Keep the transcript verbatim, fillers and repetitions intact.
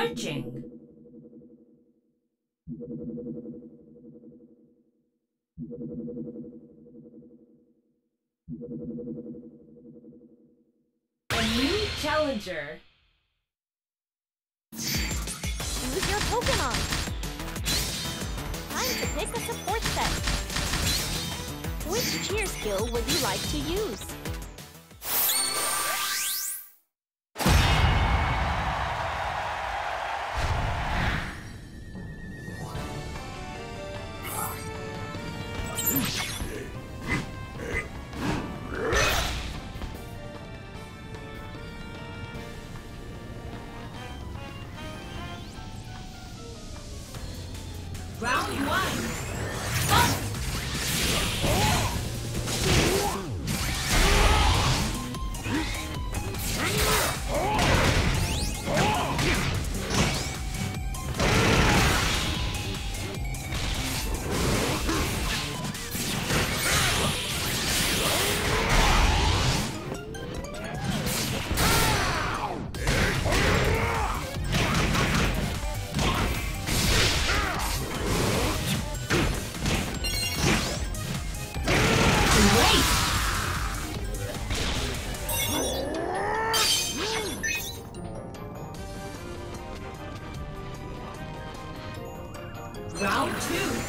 searching. A new challenger. Choose your Pokemon. Time to pick a support set. Which cheer skill would you like to use? Round two.